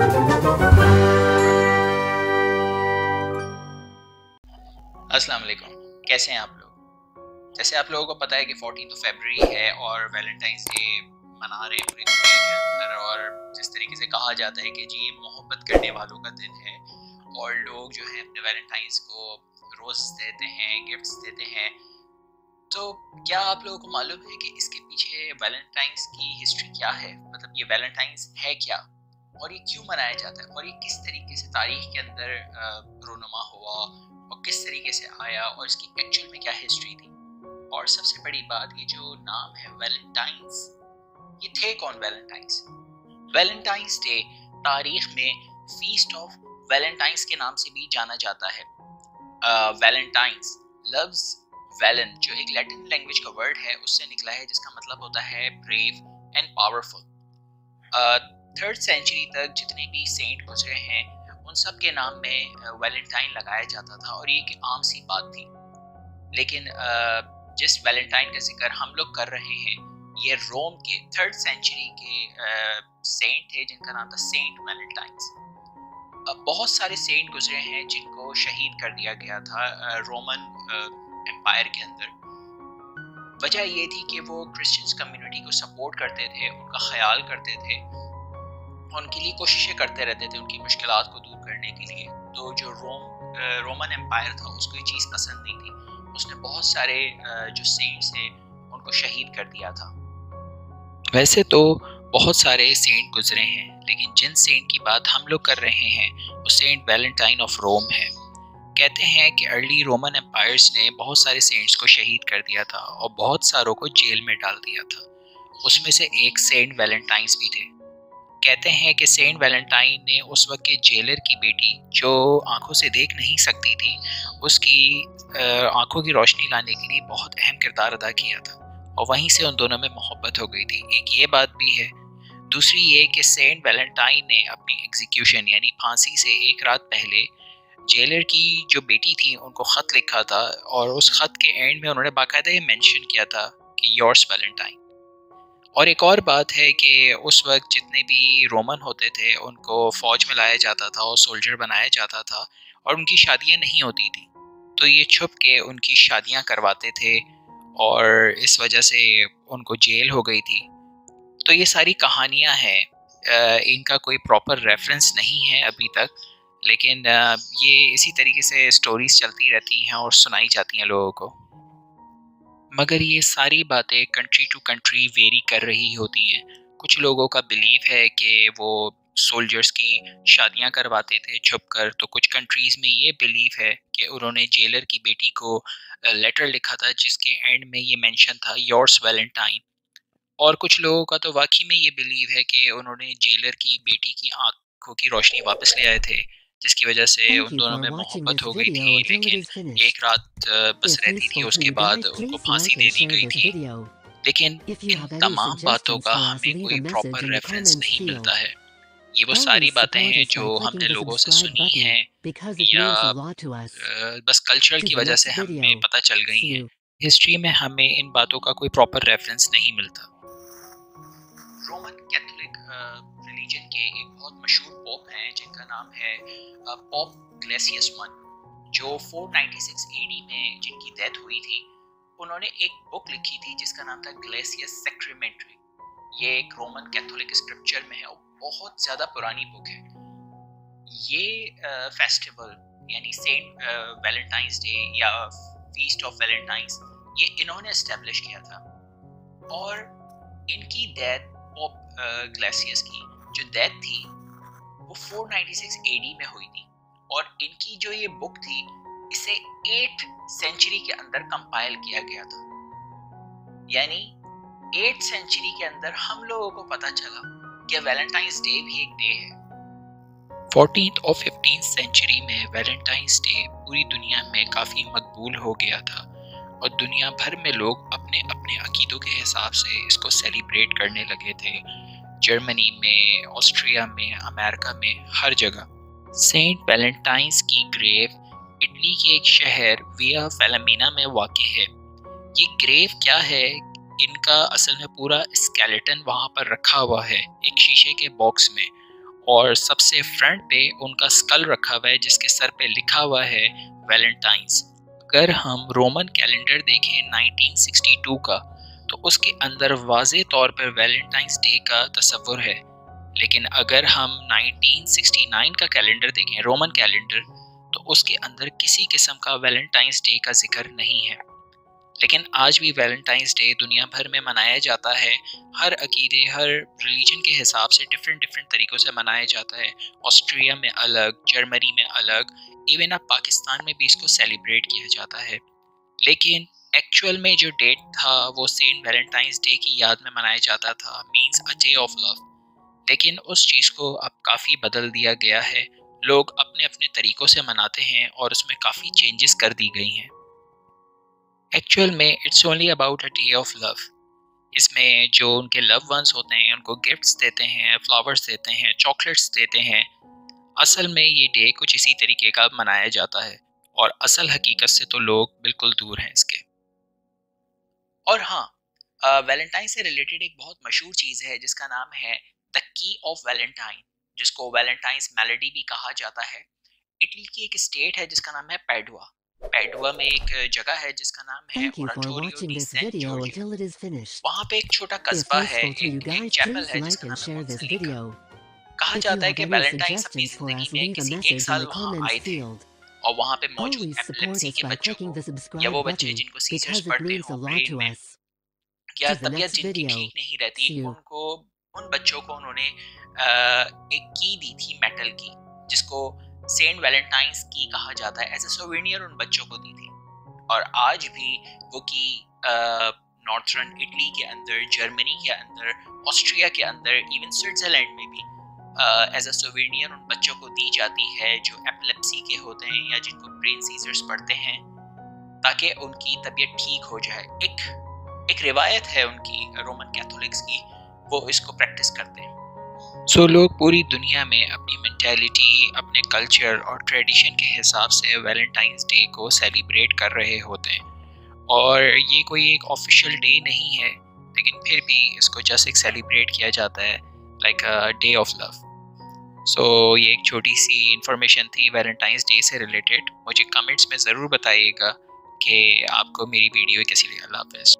अस्सलाम वालेकुम, कैसे हैं आप लोग। जैसे आप लोगों को पता है कि 14 फरवरी है और वैलेंटाइंस डे मना रहे हैं पूरी दुनिया के अंदर। और जिस तरीके से कहा जाता है कि जी ये मोहब्बत करने वालों का दिन है और लोग जो है अपने वैलेंटाइंस को रोज़ देते हैं, गिफ्ट्स देते हैं। तो क्या आप लोगों को मालूम है कि इसके पीछे वैलेंटाइंस की हिस्ट्री क्या है, मतलब ये वैलेंटाइंस है क्या और ये क्यों मनाया जाता है और ये किस तरीके से तारीख के अंदर रोनुमा हुआ और किस तरीके से आया और इसकी एक्चुअल में क्या हिस्ट्री थी। और सबसे बड़ी बात, ये जो नाम है वैलेंटाइंस, ये थे कौन वैलेंटाइंस। वैलेंटाइंस डे तारीख में फीस्ट ऑफ वैलेंटाइंस के नाम से भी जाना जाता है। वैलेंटाइंस लव्स वैलेंट जो एक लैटिन लैंग्वेज का वर्ड है उससे निकला है, जिसका मतलब होता है brave and powerful. 3rd century तक जितने भी सेंट गुजरे हैं उन सब के नाम में वैलेंटाइन लगाया जाता था और ये एक आम सी बात थी। लेकिन जिस वैलेंटाइन का जिक्र हम लोग कर रहे हैं ये रोम के 3rd सेंचुरी के सेंट थे जिनका नाम था सेंट वैलेंटाइंस। बहुत सारे सेंट गुजरे हैं जिनको शहीद कर दिया गया था रोमन एम्पायर के अंदर। वजह ये थी कि वो क्रिश्चियंस कम्युनिटी को सपोर्ट करते थे, उनका ख्याल करते थे, उनके लिए कोशिशें करते रहते थे उनकी मुश्किलात को दूर करने के लिए। तो जो रोमन एम्पायर था उसको ये चीज़ पसंद नहीं थी, उसने बहुत सारे जो सेंट्स हैं उनको शहीद कर दिया था। वैसे तो बहुत सारे सेंट गुजरे हैं लेकिन जिन सेंट की बात हम लोग कर रहे हैं वो सेंट वैलेंटाइन ऑफ रोम है। कहते हैं कि अर्ली रोमन एम्पायर्स ने बहुत सारे सेंट्स को शहीद कर दिया था और बहुत सारों को जेल में डाल दिया था। उसमें से एक सेंट वैलेंटाइंस भी थे। कहते हैं कि सेंट वैलेंटाइन ने उस वक्त के जेलर की बेटी जो आंखों से देख नहीं सकती थी उसकी आंखों की रोशनी लाने के लिए बहुत अहम किरदार अदा किया था और वहीं से उन दोनों में मोहब्बत हो गई थी। एक ये बात भी है। दूसरी ये कि सेंट वैलेंटाइन ने अपनी एग्जीक्यूशन यानी फांसी से एक रात पहले जेलर की जो बेटी थी उनको ख़त लिखा था और उस ख़त के एंड में उन्होंने बाकायदा ये मेंशन किया था कि योर्स वैलेंटाइन। और एक और बात है कि उस वक्त जितने भी रोमन होते थे उनको फ़ौज में लाया जाता था और सोल्जर बनाया जाता था और उनकी शादियां नहीं होती थी, तो ये छुप के उनकी शादियां करवाते थे और इस वजह से उनको जेल हो गई थी। तो ये सारी कहानियां हैं, इनका कोई प्रॉपर रेफरेंस नहीं है अभी तक, लेकिन ये इसी तरीके से स्टोरीज चलती रहती हैं और सुनाई जाती हैं लोगों को। मगर ये सारी बातें कंट्री टू कंट्री वेरी कर रही होती हैं। कुछ लोगों का बिलीव है कि वो सोल्जर्स की शादियां करवाते थे छुपकर, तो कुछ कंट्रीज़ में ये बिलीव है कि उन्होंने जेलर की बेटी को लेटर लिखा था जिसके एंड में ये मेंशन था योर्स वैलेंटाइन। और कुछ लोगों का तो वाकई में ये बिलीव है कि उन्होंने जेलर की बेटी की आँखों की रोशनी वापस ले आए थे जिसकी वजह से उन दोनों में मोहब्बत हो गई थी, लेकिन एक रात बस रहती थी, उसके बाद उनको फांसी दे दी गई थी। लेकिन इन तमाम बातों का हमें कोई प्रॉपर रेफरेंस नहीं मिलता है। ये वो सारी बातें हैं जो हमने लोगों से सुनी हैं या बस कल्चरल की वजह से हमें पता चल गई हैं। हिस्ट्री में हमें इन बातों का कोई प्रॉपर रेफरेंस नहीं मिलता। रोमन कैथोलिक रिलीजन के एक बहुत मशहूर पोप हैं जिनका नाम है पोप ग्लेसियस I, जो 496 AD में जिनकी डेथ हुई थी। उन्होंने एक बुक लिखी थी जिसका नाम था ग्लेसियस सेक्रेमेंट्री। ये एक रोमन कैथोलिक स्क्रिप्चर में है और बहुत ज़्यादा पुरानी बुक है। ये फेस्टिवल यानी सेंट वैलेंटाइंस डे या फीस्ट ऑफ वैलेंटाइंस ये इन्होंने इस्टेब्लिश किया था। और इनकी डेथ ग्लेसियस की जो डेथ थी वो 496 AD में हुई थी और इनकी जो ये बुक थी इसे 8th सेंचुरी के अंदर कंपाइल किया गया था। यानी 8th सेंचुरी के अंदर हम लोगों को पता चला कि वैलेंटाइंस डे भी एक डे है। 14th और 15th सेंचुरी में वैलेंटाइंस डे पूरी दुनिया में काफ़ी मकबूल हो गया था और दुनिया भर में लोग अपने अपने अकीदों के हिसाब से इसको सेलिब्रेट करने लगे थे। जर्मनी में, ऑस्ट्रिया में, अमेरिका में, हर जगह। सेंट वैलेंटाइंस की ग्रेव इटली के एक शहर विया फैलामिना में वाक़ई है। ये ग्रेव क्या है, इनका असल में पूरा स्केलेटन वहाँ पर रखा हुआ है एक शीशे के बॉक्स में और सबसे फ्रंट पे उनका स्कल रखा हुआ है जिसके सर पे लिखा हुआ है वैलेंटाइंस। अगर हम रोमन कैलेंडर देखें 1962 का, तो उसके अंदर वाजे तौर पर वैलेंटाइंस डे का तस्वुर है। लेकिन अगर हम 1969 का कैलेंडर देखें, रोमन कैलेंडर, तो उसके अंदर किसी किस्म का वैलेंटाइंस डे का जिक्र नहीं है। लेकिन आज भी वैलेंटाइंस डे दुनिया भर में मनाया जाता है। हर अकीदे, हर रिलीजन के हिसाब से डिफरेंट तरीक़ों से मनाया जाता है। ऑस्ट्रिया में अलग, जर्मनी में अलग, इवन अब पाकिस्तान में भी इसको सेलिब्रेट किया जाता है। लेकिन एक्चुअल में जो डेट था वो सेंट वैलेंटाइंस डे की याद में मनाया जाता था, means a day of love. लेकिन उस चीज़ को अब काफ़ी बदल दिया गया है। लोग अपने अपने तरीक़ों से मनाते हैं और उसमें काफ़ी चेंजेस कर दी गई हैं। एक्चुअल में it's only about a day of love. इसमें जो उनके लव वंस होते हैं उनको गिफ्ट्स देते हैं, फ्लावर्स देते हैं, चॉकलेट्स देते हैं। असल में ये डे कुछ इसी तरीके का मनाया जाता है और असल हकीकत से तो लोग बिल्कुल दूर हैं इसके। और हाँ, वैलेंटाइन से रिलेटेड एक बहुत मशहूर चीज़ है जिसका नाम है द की ऑफ वैलेंटाइन, जिसको वैलेंटाइंस मेलोडी भी कहा जाता है। इटली की एक स्टेट है जिसका नाम है पैडुआ। पैडुआ में एक जगह है जिसका नाम है ओराटोरियो। वहाँ पे एक छोटा कस्बा है, एक चैपल है जिसका नाम है मोंसलिका। कहा जाता है कि वैलेंटाइन अपनी जिंदगी में किसी एक साल वहाँ आए थे और वहाँ पे मौजूद एपिलेप्सी के बच्चों को, या वो बच्चे जिनको सीजर्स पड़ते हों ब्रेन में, या तबीयत जिनकी ठीक नहीं रहती, उन बच्चों को उन्होंने एक की दी थी, मेटल की, जिसको सेंट वैलेंटाइंस की कहा जाता है। एज ए सोवेनियर उन बच्चों को दी थी। और आज भी वो की नॉर्थर्न इटली के अंदर, जर्मनी के अंदर, ऑस्ट्रिया के अंदर, इवन स्विट्ज़रलैंड में भी एज अ सोवेनियर उन बच्चों को दी जाती है जो एपिलेप्सी के होते हैं या जिनको ब्रेन सीजर्स पड़ते हैं, ताकि उनकी तबीयत ठीक हो जाए। एक रिवायत है उनकी, रोमन कैथोलिक्स की, वो इसको प्रैक्टिस करते हैं। सो लोग पूरी दुनिया में अपनी मेंटालिटी, अपने कल्चर और ट्रेडिशन के हिसाब से वैलेंटाइंस डे को सेलिब्रेट कर रहे होते हैं। और ये कोई एक ऑफिशियल डे नहीं है, लेकिन फिर भी इसको जस्ट एक सेलिब्रेट किया जाता है, like a day of love. So ये एक छोटी सी इन्फॉर्मेशन थी वैलेंटाइंस डे से रिलेटेड। मुझे कमेंट्स में ज़रूर बताइएगा कि आपको मेरी वीडियो कैसी लगी। अल्लाह हाफ़िज़।